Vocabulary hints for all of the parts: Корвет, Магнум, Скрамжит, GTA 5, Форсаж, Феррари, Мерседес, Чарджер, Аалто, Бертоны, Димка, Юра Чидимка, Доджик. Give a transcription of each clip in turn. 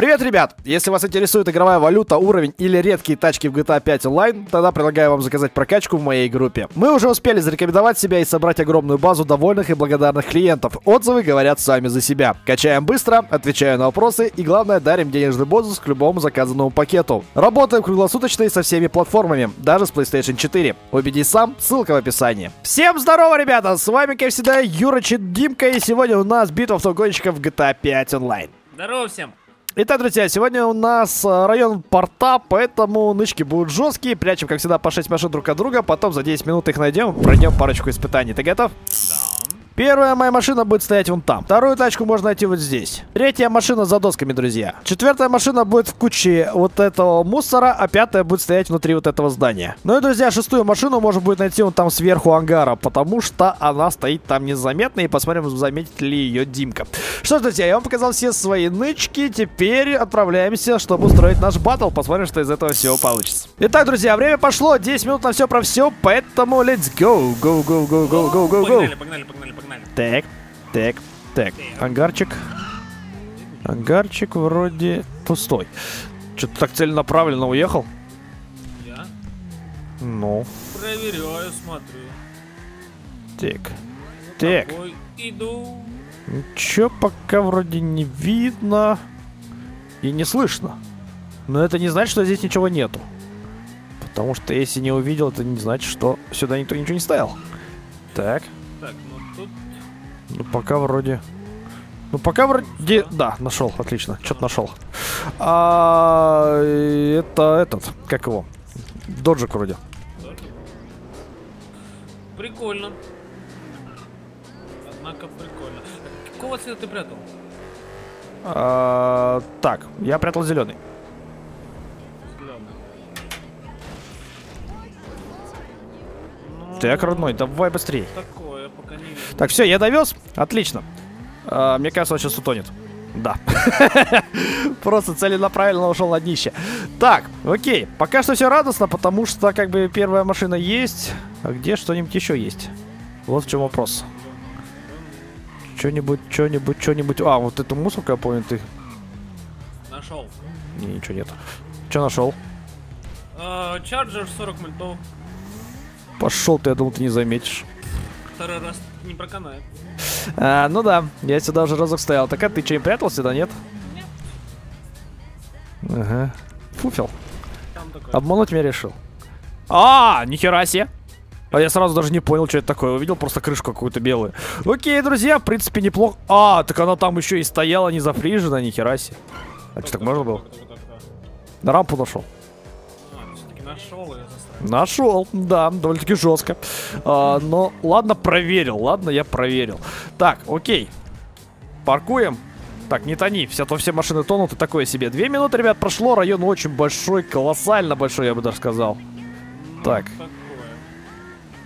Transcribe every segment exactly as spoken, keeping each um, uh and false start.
Привет, ребят! Если вас интересует игровая валюта, уровень или редкие тачки в джи ти эй пять онлайн, тогда предлагаю вам заказать прокачку в моей группе. Мы уже успели зарекомендовать себя и собрать огромную базу довольных и благодарных клиентов. Отзывы говорят сами за себя. Качаем быстро, отвечаю на вопросы и, главное, дарим денежный бонус к любому заказанному пакету. Работаем круглосуточно и со всеми платформами, даже с PlayStation четыре. Убедись сам, ссылка в описании. Всем здорово, ребята! С вами, как всегда, Юра Чидимка, и сегодня у нас битва автогонщиков в джи ти эй пять онлайн. Здорово всем! Итак, друзья, сегодня у нас район порта, поэтому нычки будут жесткие. Прячем, как всегда, по шесть машин друг от друга. Потом за десять минут их найдем, пройдем парочку испытаний. Ты готов? Да. Первая моя машина будет стоять вон там. Вторую тачку можно найти вот здесь. Третья машина за досками, друзья. Четвертая машина будет в куче вот этого мусора, а пятая будет стоять внутри вот этого здания. Ну и, друзья, шестую машину можно будет найти вон там сверху ангара, потому что она стоит там незаметно. И посмотрим, заметит ли ее Димка. Что ж, друзья, я вам показал все свои нычки. Теперь отправляемся, чтобы устроить наш баттл. Посмотрим, что из этого всего получится. Итак, друзья, время пошло. десять минут на все про все. Поэтому let's go. Go, go, go, go, go, go, go. Погнали, погнали, погнали, погнали. Так, так, так. Ангарчик. Ангарчик вроде пустой. Что-то так целенаправленно уехал. Я? Ну. Проверяю, смотрю. Так. Так. Иду. Ничего пока вроде не видно и не слышно. Но это не значит, что здесь ничего нету. Потому что если не увидел, это не значит, что сюда никто ничего не ставил. Так. Так, ну тут... Ну пока вроде... Ну пока вроде... Да, нашел, отлично, что-то нашел. А... Это этот, как его? Доджик вроде. Прикольно. Однако прикольно. Какого цвета ты прятал? А, так, я прятал зеленый. Ну, так, родной, давай быстрее. Такое, пока не видно. Так, все, я довез. Отлично. А, мне кажется, он сейчас утонет. Да. Просто целенаправленно ушел на днище. Так, окей. Пока что все радостно, потому что как бы первая машина есть. А где что-нибудь еще есть? Вот в чем вопрос. Что-нибудь, что-нибудь, что-нибудь. А, вот эту мусорку, я понял, ты. Нашел. Не, ничего нет. Че нашел? Чарджер сорок мультов. Пошел ты, я думал, ты не заметишь. Второй раз не проканает. А, ну да, я сюда уже разок стоял. Так, а ты что, не прятался, да, нет? Нет. Ага. Фуфел. Обмануть меня решил. А, нихера себе. А я сразу даже не понял, что это такое. Увидел просто крышку какую-то белую. Окей, друзья, в принципе, неплохо. А, так она там еще и стояла, не зафрижена, ни хера себе. А что, так можно было? На рампу нашел. А, все-таки нашел, я застрял. Нашел, да, довольно-таки жестко. А, но, ладно, проверил, ладно, я проверил. Так, окей. Паркуем. Так, не тони, все, то все машины тонут и такое себе. Две минуты, ребят, прошло, район очень большой, колоссально большой, я бы даже сказал. Так.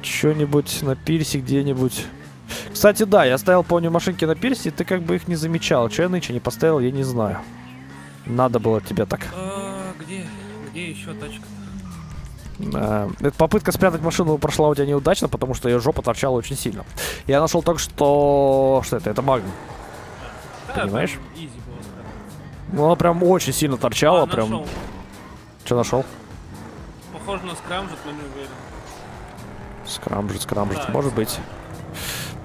Что-нибудь на пирсе где-нибудь. Кстати, да, я ставил, помню, машинки на пирсе, и ты как бы их не замечал. Че я нынче не поставил, я не знаю. Надо было тебе так. А, где? Где еще тачка-то? А, эта попытка спрятать машину прошла у тебя неудачно, потому что ее жопа торчала очень сильно. Я нашел только что... Что это? Это Магнум. Да, понимаешь? Ну, она прям очень сильно торчала, а, прям... Нашел. Че нашел? Похоже на скрамжит, но не уверен. Скрамжит, скрамжит, да, может быть.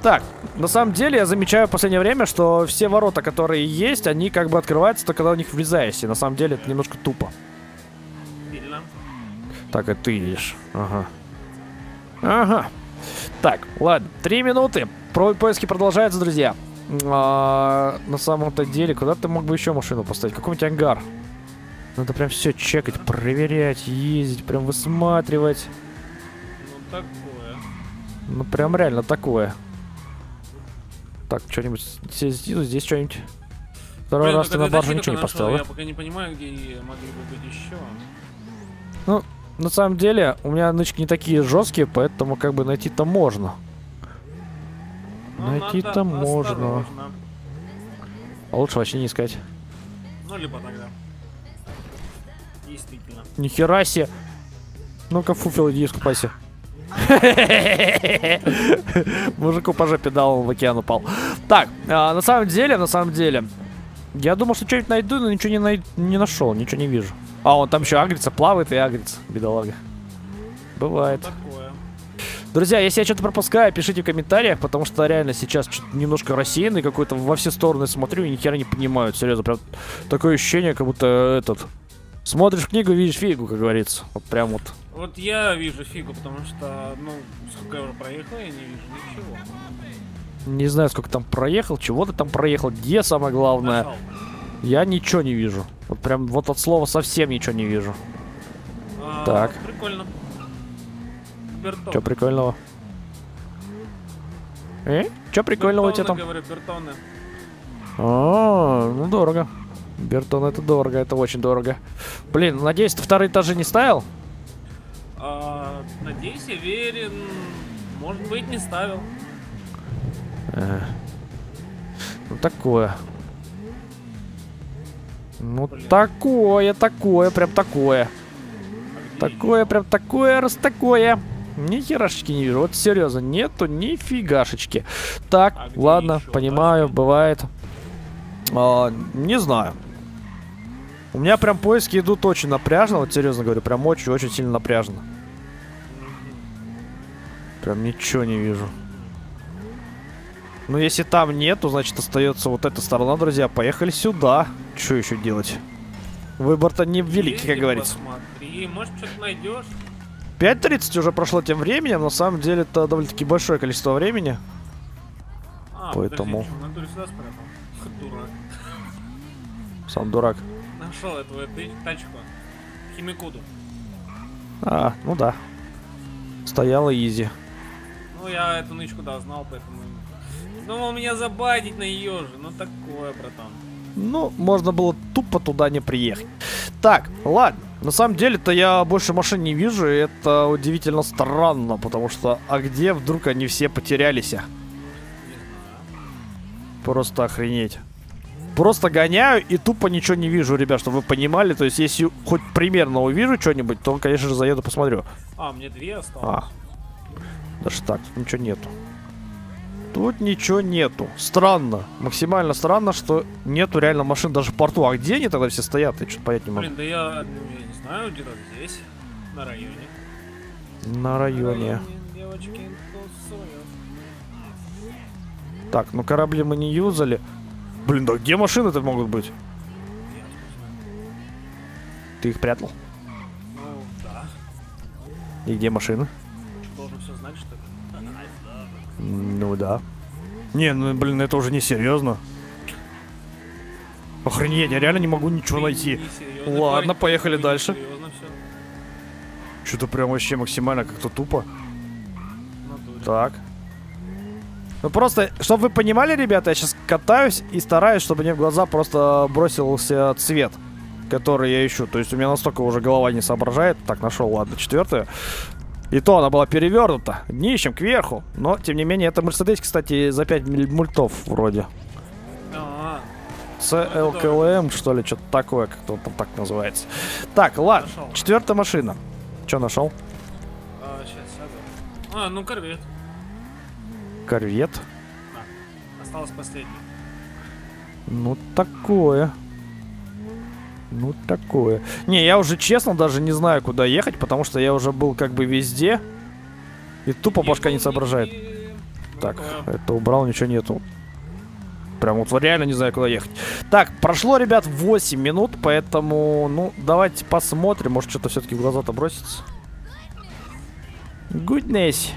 Так, на самом деле я замечаю в последнее время, что все ворота, которые есть, они как бы открываются только когда в них влезаешь. И на самом деле это немножко тупо. Сильно. Так, и ты едешь. Ага. Ага. Так, ладно, три минуты. Про поиски продолжаются, друзья. А, на самом-то деле, куда ты мог бы еще машину поставить? Какой-нибудь ангар. Надо прям все чекать, проверять, ездить, прям высматривать. Такое. Ну прям реально такое. Так, что-нибудь здесь, здесь что-нибудь. Второй Блин, раз ты на барже ничего не поставил. Я пока не понимаю, где могли бы быть еще. Ну, на самом деле, у меня нычки не такие жесткие, поэтому как бы найти-то можно. Найти-то можно. Осторожно. А лучше вообще не искать. Ну, либо тогда. Действительно. Нихера себе. Ну-ка, фуфел, иди искупайся. Мужику по жопе дал, он в океан упал. Так, а, на самом деле, на самом деле Я думал, что что-нибудь найду, но ничего не, най... не нашел, ничего не вижу. А, он там еще агрится, плавает и агрится, бедолага. Бывает. Друзья, если я что-то пропускаю, пишите в комментариях, потому что реально сейчас немножко рассеянный какой-то, во все стороны смотрю и ни хера не понимаю, серьезно, прям такое ощущение, как будто этот... Смотришь книгу, видишь фигу, как говорится, вот прям вот. Вот я вижу фигу, потому что, ну, сколько я уже проехал, я не вижу ничего. Не знаю, сколько там проехал, чего ты там проехал, где самое главное. Нашел. Я ничего не вижу, вот прям вот от слова совсем ничего не вижу. А, так. Прикольно. Бертон. Чё прикольного? Э? Чё прикольного тебе там? Говорю, Бертоны. А, ну дорого. Бертон, это дорого, это очень дорого. Блин, надеюсь, ты вторые этажи не ставил? А, надеюсь, я верен. Может быть, не ставил. А. Ну такое. Ну блин. Такое, такое, прям такое. А такое, прям такое, раз такое. Ни херашечки не вижу. Вот серьезно, нету ни фигашечки. Так, а ладно, еще, понимаю, да? Бывает. А, не знаю. У меня прям поиски идут очень напряжно, вот серьезно говорю, прям очень-очень сильно напряжно. Прям ничего не вижу. Ну, если там нету, значит, остается вот эта сторона, друзья. Поехали сюда. Что еще делать? Выбор-то не великий, как говорится. Посмотри, может, что-то найдешь. пять тридцать уже прошло тем временем, на самом деле это довольно-таки большое количество времени. А, поэтому... Дурак. Сам дурак. Нашел эту тачку. Химикуду. А, ну да. Стояла изи. Ну я эту нычку да знал, поэтому. Думал меня забайтить на ее же. Ну такое, братан. Ну, можно было тупо туда не приехать. Так, ладно. На самом деле-то я больше машин не вижу, и это удивительно странно, потому что а где вдруг они все потерялись? Просто охренеть. Просто гоняю и тупо ничего не вижу, ребят, чтобы вы понимали. То есть, если хоть примерно увижу что-нибудь, то, конечно же, заеду, посмотрю. А, мне две осталось. А. Даже так, тут ничего нету. Тут ничего нету. Странно. Максимально странно, что нету реально машин даже в порту. А где они тогда все стоят? Я что-то понять не могу. Блин, да я, я не знаю, где-то здесь. На районе. На районе. На районе. Так, ну корабли мы не юзали. Блин, да где машины-то могут быть? Ты их прятал? Ну, да. И где машины? Должен все знать, что ли? Ну да. Не, ну блин, это уже не серьезно. Охренеть, я реально не могу ничего найти. Ладно, поехали дальше. Что-то прям вообще максимально как-то тупо. Так. Ну просто, чтобы вы понимали, ребята, я сейчас катаюсь и стараюсь, чтобы мне в глаза просто бросился цвет, который я ищу. То есть у меня настолько уже голова не соображает. Так, нашел, ладно, четвертую. И то она была перевернута, днищем кверху. Но, тем не менее, это Мерседес, кстати, за пять мультов вроде. си эл кей эм, что ли, что-то такое, как-то там так называется. Так, ладно, четвертая машина. Че нашел? А, ну корвет. Корвет. А, осталось последний. Ну такое. Ну такое. Не, я уже честно даже не знаю, куда ехать, потому что я уже был как бы везде. И тупо башка не соображает. Так, это убрал, ничего нету. Прям вот реально не знаю, куда ехать. Так, прошло, ребят, восемь минут, поэтому, ну, давайте посмотрим. Может, что-то все-таки в глаза-то бросится. Goodness.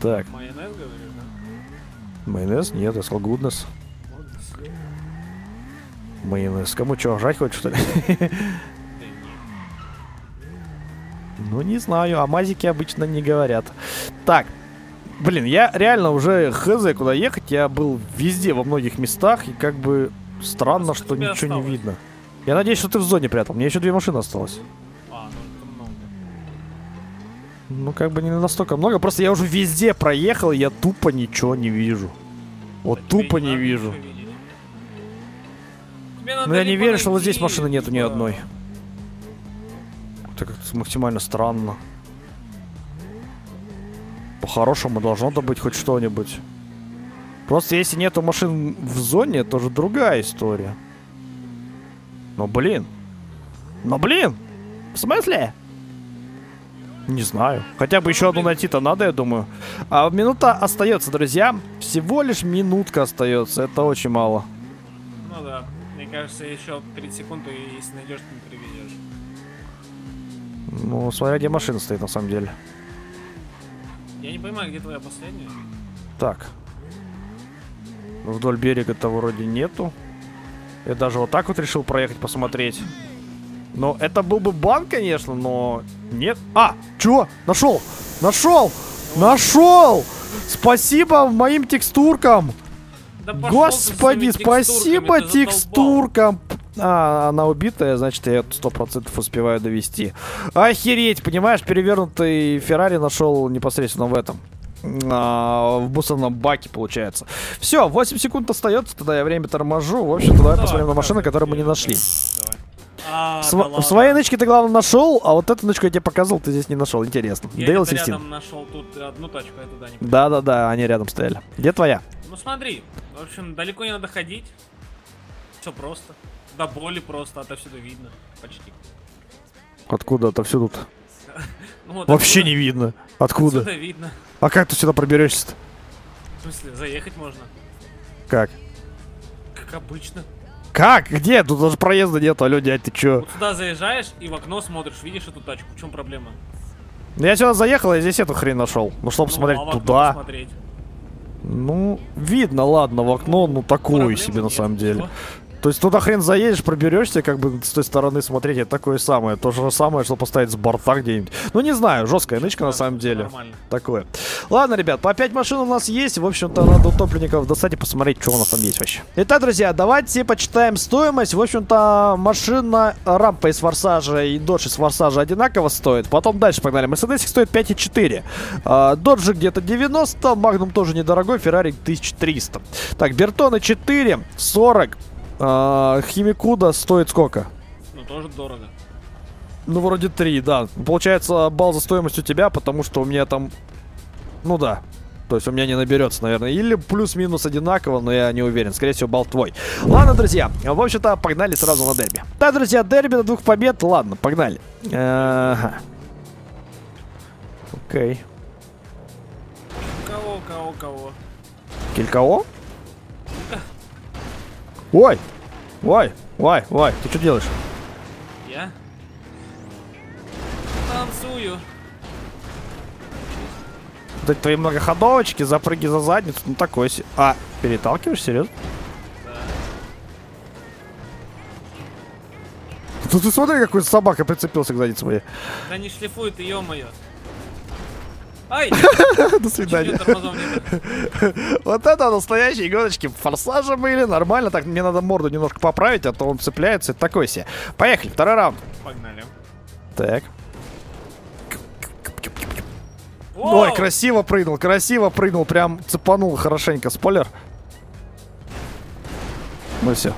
Так. Майонез, говорю, да? Майонез? Нет, я сказал goodness. Майонез. Кому что, жрать хочешь, что ли? Ну, не знаю, а мазики обычно не говорят. Так. Блин, я реально уже хз, куда ехать. Я был везде, во многих местах. И как бы странно, что ничего не видно. Я надеюсь, что ты в зоне прятал. Мне еще две машины осталось. Ну, как бы не настолько много. Просто я уже везде проехал, и я тупо ничего не вижу. Вот а тупо не вижу. Но я не верю, что вот здесь машины нету ни одной. Это как-то максимально странно. По-хорошему должно-то быть хоть что-нибудь. Просто если нету машин в зоне, тоже другая история. Но блин. Но блин! В смысле? Не знаю. Хотя бы еще одну найти-то надо, я думаю. А минута остается, друзья. Всего лишь минутка остается. Это очень мало. Ну да. Мне кажется, еще тридцать секунд, и если найдешь, ты приведешь. Ну, смотря где машина стоит, на самом деле. Я не понимаю, где твоя последняя. Так. Вдоль берега-то вроде нету. Я даже вот так вот решил проехать, посмотреть. Но это был бы банк, конечно, но... Нет. А, чё? Нашел! Нашел! Нашел! Спасибо моим текстуркам! Да господи, спасибо текстуркам! А, она убитая, значит, я сто процентов успеваю довести. Охереть, понимаешь, перевернутый Феррари нашел непосредственно в этом. А, в мусорном баке, получается. Все, восемь секунд остается, тогда я время торможу. В общем, давай посмотрим на машины, которые мы не нашли. А, Сво да в своей нычке ты, главное, нашел, а вот эту нычку я тебе показывал, ты здесь не нашел. Интересно. Я рядом нашел тут одну тачку, я туда не понимаю. Да, да, да, они рядом стояли. Где твоя? Ну смотри, в общем, далеко не надо ходить. Все просто. До боли просто, отовсюду видно. Почти. Откуда отовсюду-то? Ну, вот вообще отсюда не видно. Откуда? Отсюда видно. А как ты сюда проберешься-то? В смысле, заехать можно? Как? Как обычно. Как? Где? Тут даже проезда нету, алё, дядь, ты чё? Вот сюда заезжаешь и в окно смотришь, видишь эту тачку, в чем проблема? Я сюда заехал, я здесь эту хрень нашел. Ну, чтобы ну, смотреть а туда. Смотреть. Ну, видно, ладно, в окно, ну, такую себе, нет, на самом деле. Ничего. То есть туда хрен заедешь, проберешься, как бы с той стороны смотреть, это такое самое. То же самое, что поставить с борта где-нибудь. Ну, не знаю, жесткая нычка, на самом деле. Нормально. Такое. Ладно, ребят, по пять машин у нас есть. В общем-то, надо утопленников достать и посмотреть, что у нас там есть вообще. Итак, друзья, давайте почитаем стоимость. В общем-то, машина рампа из Форсажа и Додж из Форсажа одинаково стоит. Потом дальше погнали. Мерседесик стоит пять и четыре. Доджик где-то девяносто. Магнум тоже недорогой. Феррари тысяча триста. Так, Бертоны четыре сорок. Химикуда стоит сколько? Ну, тоже дорого. Ну, вроде три, да. Получается, балл за стоимость у тебя, потому что у меня там... Ну да. То есть у меня не наберется, наверное. Или плюс-минус одинаково, но я не уверен. Скорее всего, балл твой. Ладно, друзья. В общем-то, погнали сразу на дерби. Да, друзья, дерби до двух побед. Ладно, погнали. Ага. Окей. Кого, кого, кого? Килького? Ой! Ой! Ой! Ой! Ты что делаешь? Я? Танцую. Вот эти твои многоходовочки, запрыги за задницу, ну такой си... А, переталкиваешь, серьезно? Да. Тут ты смотри, какой собака прицепился к заднице моей. Да не шлифует, ё-моё. Ай! До свидания. Вот это настоящие гоночки. Форсажи были, нормально. Так, мне надо морду немножко поправить, а то он цепляется. Это такой себе. Поехали, второй раунд. Погнали. Так. Ой, красиво прыгнул, красиво прыгнул. Прям цепанул хорошенько. Спойлер. Ну все.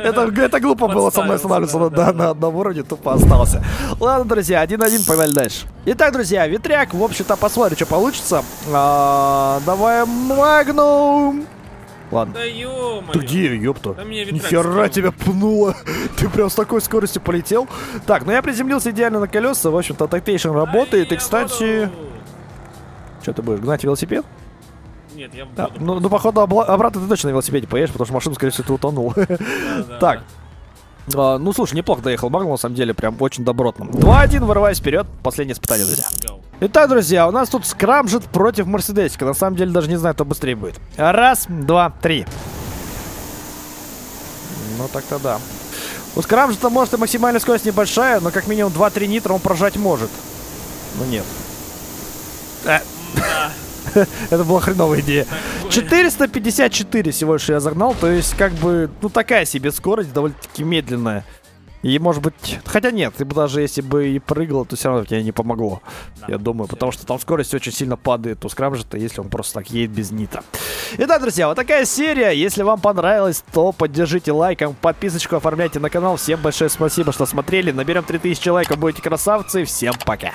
Это глупо было со мной останавливаться на одном уровне, тупо остался. Ладно, друзья, один-один, погнали дальше. Итак, друзья, ветряк, в общем-то, посмотрим, что получится. Давай Магнум. Ладно. Ты где, ёпта? Нихера тебя пнуло. Ты прям с такой скоростью полетел. Так, ну я приземлился идеально на колеса. В общем-то, тактейшн работает. И, кстати... Что ты будешь, гнать велосипед? Нет, я буду. А, ну, ну, походу, обратно ты точно на велосипеде поедешь, потому что машина, скорее всего, ты утонул. Так. А, ну, слушай, неплохо доехал Магнум, на самом деле, прям очень добротно. два-один, вырываясь вперед, последнее испытание, друзья. Итак, друзья, у нас тут Скрамжит против Мерседесика. На самом деле, даже не знаю, кто быстрее будет. Раз, два, три. Ну, так-то да. У Скрамжита, может, и максимальная скорость небольшая, но как минимум два-три нитра он прожать может. Ну, нет. Это была хреновая идея. четыреста пятьдесят четыре всего лишь я загнал. То есть, как бы, ну такая себе скорость, довольно-таки медленная. И может быть... Хотя нет, ты бы даже если бы и прыгал, то все равно тебе не помогло. Да, я думаю, потому что там скорость очень сильно падает у Скрамжита, если он просто так едет без нита. Итак, друзья, вот такая серия. Если вам понравилось, то поддержите лайком, подписочку оформляйте на канал. Всем большое спасибо, что смотрели. Наберем три тысячи лайков, будете красавцы. Всем пока.